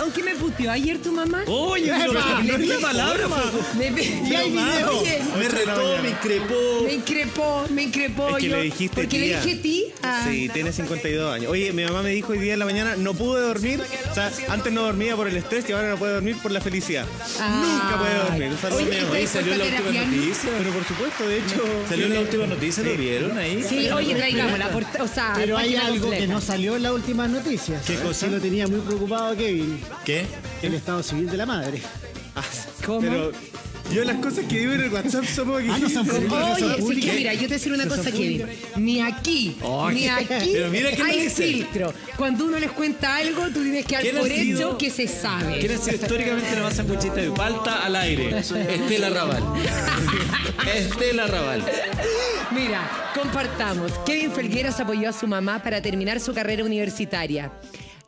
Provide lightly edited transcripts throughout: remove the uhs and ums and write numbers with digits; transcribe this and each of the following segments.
aunque me puteó ayer tu mamá. Oye, no es mi palabra, mamá. Me retó, me increpó. Es que le dijiste, ¿por qué le dije ti? Sí, tiene 52 años. Oye, mi mamá me dijo hoy día en la mañana, no pude dormir. O sea, antes no dormía por el estrés y ahora no puedo dormir por la felicidad. Nunca puedo dormir. Oye, salió la última noticia. Pero por supuesto, de hecho, salió la última noticia, ¿lo vieron ahí? Sí, oye, traigámosla. Pero hay algo que no salió en las últimas noticias. ¿Qué cosa? Lo tenía muy preocupado Kevin. ¿Qué? El estado civil de la madre. ¿Cómo? Pero yo las cosas que digo en el WhatsApp somos... Ah, no son públicas. Oye, sí que mira, yo te voy a decir una cosa, Kevin. Ni aquí hay filtro. Cuando uno les cuenta algo, tú tienes que dar por hecho que se sabe. ¿Quién ha sido históricamente la más sanguchita de palta al aire? Estela Raval. Estela Raval. Mira, compartamos. Kevin Felgueras apoyó a su mamá para terminar su carrera universitaria.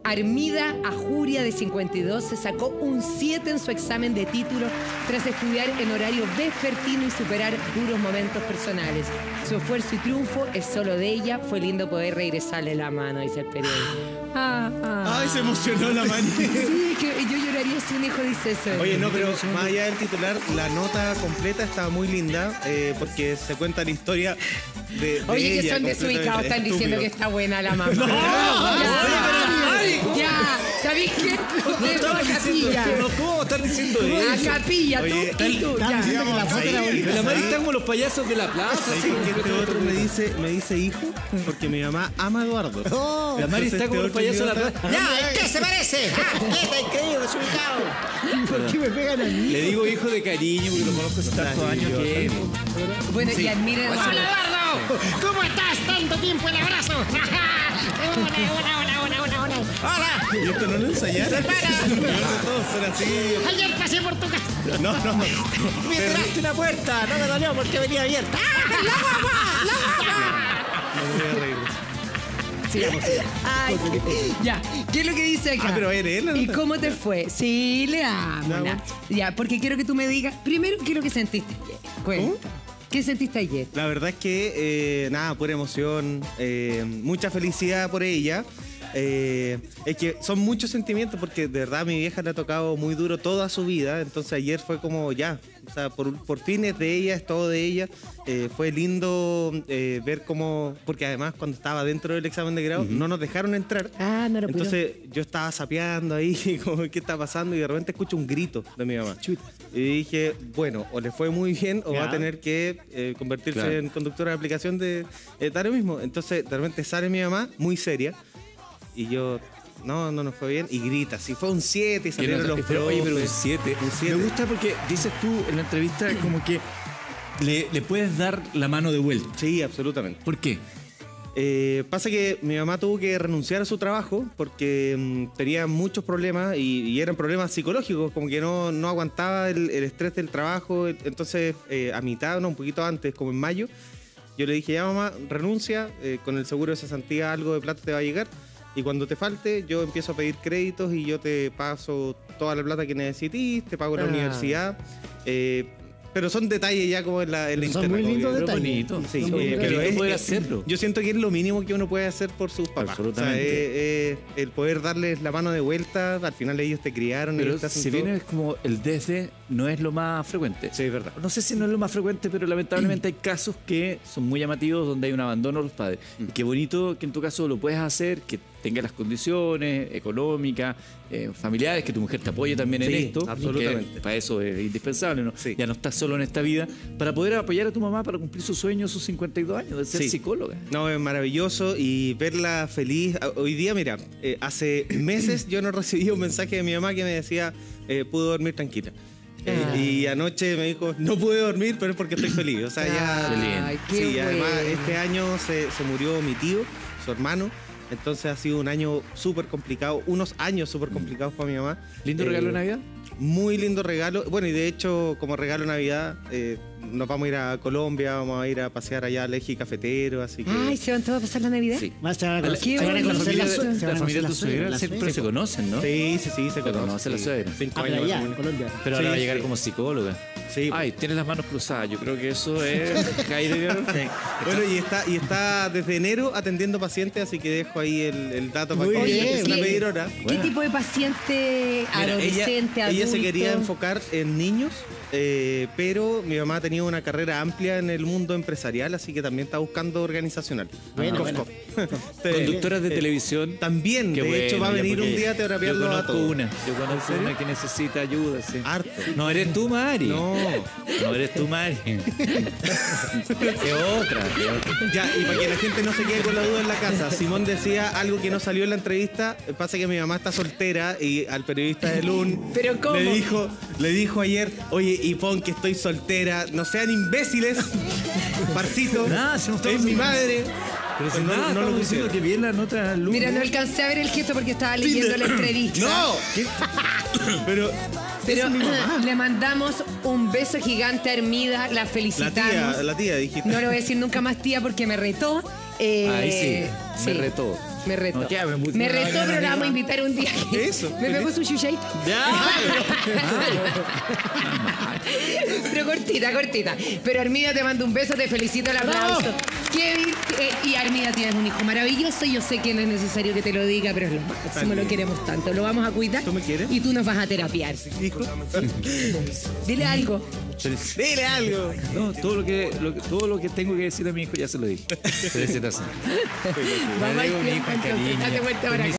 Armida Ajuria, de 52, se sacó un 7 en su examen de título tras estudiar en horario vespertino y superar duros momentos personales. Su esfuerzo y triunfo es solo de ella. Fue lindo poder regresarle la mano, dice el periódico. Ay, se emocionó la mano. Sí, que yo lloraría si un hijo dice eso. Oye, no, pero más allá del titular, la nota completa estaba muy linda porque se cuenta la historia de oye, ella, que son desubicados, están diciendo que está buena la mamá. Ya, ¿sabéis qué? Ustedes van a capilla. ¿Cómo están diciendo eso? A capilla, tú y tú. La madre está como los payasos de la plaza. Este otro me dice hijo, porque mi mamá ama a Eduardo. La madre está como los payasos de la plaza. ¡Ya! ¿Qué se parece? ¡Está increíble, desubicado! ¿Por qué me pegan a mí? Le digo hijo de cariño, porque lo conozco hace tantos años que... Bueno, y admiren... ¡Hola, Eduardo! ¿Cómo estás? Tanto tiempo, el abrazo. ¡Hola! ¿Y esto no lo ensayaron? Todos son así. Ayer pasé por tu casa. No. Me cerraste una puerta. No me dolió porque venía abierta. ¡La guapa! No me voy a reír. Sigamos. Ay, ya. ¿Qué es lo que dice acá? Pero eres él. ¿Y cómo te fue? Sí, le amo. Ya, porque quiero que tú me digas. Primero, ¿qué es lo que sentiste? Cuenta. ¿Qué sentiste ayer? La verdad es que, nada, pura emoción. Mucha felicidad por ella. Es que son muchos sentimientos porque de verdad mi vieja le ha tocado muy duro toda su vida, entonces ayer fue como ya, o sea, por fin es de ella, es todo de ella. Fue lindo ver cómo, porque además cuando estaba dentro del examen de grado no nos dejaron entrar, no lo entonces pudo. Yo estaba sapeando ahí como qué está pasando y de repente escucho un grito de mi mamá. Chuta. Y dije, bueno, o le fue muy bien o va a tener que convertirse en conductora de aplicación de tal mismo. Entonces de repente sale mi mamá muy seria. Y yo, no nos fue bien. Y grita, si fue un 7 y salieron los profes. Oye, pero un 7. Me gusta porque dices tú en la entrevista como que le puedes dar la mano de vuelta. Sí, absolutamente. ¿Por qué? Pasa que mi mamá tuvo que renunciar a su trabajo porque tenía muchos problemas y eran problemas psicológicos, como que no aguantaba el estrés del trabajo. Entonces, a mitad, un poquito antes, como en mayo, yo le dije, ya mamá, renuncia, con el seguro de cesantía algo de plata te va a llegar. Y cuando te falte, yo empiezo a pedir créditos y yo te paso toda la plata que necesites, te pago la universidad. Pero son detalles ya como en la internet. Son muy lindos detalles. Sí, pero es, poder hacerlo. Yo siento que es lo mínimo que uno puede hacer por sus papás. Absolutamente. O sea, el poder darles la mano de vuelta, al final ellos te criaron. Pero si bien es como el desde, no es lo más frecuente. Sí, es verdad. No sé si no es lo más frecuente, pero lamentablemente hay casos que son muy llamativos donde hay un abandono de los padres. Y qué bonito que en tu caso lo puedes hacer, que tengas las condiciones económicas, familiares, que tu mujer te apoye también en esto. Absolutamente. Para eso es indispensable, ¿no? Sí. Ya no estás solo en esta vida, para poder apoyar a tu mamá para cumplir su sueño, sus 52 años de ser psicóloga. No, es maravilloso y verla feliz. Hoy día, mira, hace meses yo no recibí un mensaje de mi mamá que me decía, pudo dormir tranquila. Y anoche me dijo, no pude dormir, pero es porque estoy feliz. O sea, ya... Sí, además este año se murió mi tío, su hermano. Entonces ha sido un año súper complicado, unos años súper complicados para mi mamá. ¿Lindo regalo de Navidad? Muy lindo regalo. Bueno, y de hecho, como regalo de Navidad, nos vamos a ir a Colombia, vamos a ir a pasear allá a Leji Cafetero, así que... Ay, ¿se van todos a pasar la Navidad? Sí. ¿Se van a conocer la familia de tu suegra? Siempre se conocen, ¿no? Sí, se conocen. Se conocen las suegras. 5 años. Pero ahora va a llegar como psicóloga. Sí. Ay, tienes las manos cruzadas. Yo creo que eso es Heidegger. Sí. Bueno, y está desde enero atendiendo pacientes, así que dejo ahí el dato para que una pedir hora. ¿Qué tipo de paciente? Adolescente, adulto. Ella se quería enfocar en niños, pero mi mamá ha tenido una carrera amplia en el mundo empresarial, así que también está buscando organizacional. Bueno, conductoras de televisión. También, de hecho, va a venir un día a terapiarlo a todos. Yo conozco una que necesita ayuda, sí. Harto. No eres tú, Mari. No eres tú, Mari. Es otra. Ya, y para que la gente no se quede con la duda en la casa, Simón decía algo que no salió en la entrevista. Pasa que mi mamá está soltera y al periodista de LUN le dijo ayer, oye, y pon que estoy soltera, no sean imbéciles, parcito, es mi madre. Pero si no lo pusieron que bien la nota. Mira, no alcancé a ver el gesto porque estaba leyendo la entrevista. ¡No! Pero le mandamos un beso gigante a Armida, la felicitamos. La tía, dijiste. No lo voy a decir nunca más tía porque me retó. Ahí sí, me retó. Me retó, pero la vamos a invitar un día. Eso. ¿Me pegó su chuchaito? Ya. Pero cortita. Pero Armida, te mando un beso, te felicito, el aplauso. Kevin y Armida, tienes un hijo maravilloso. Yo sé que no es necesario que te lo diga, pero es lo máximo, lo queremos tanto. Lo vamos a cuidar. ¿Tú me quieres? Y tú nos vas a terapiar. ¿Hijo? Dile algo. Dile algo. No, todo lo que tengo que decir a mi hijo ya se lo dije. Mamá, mi hijo. Entonces, date vuelta ahora.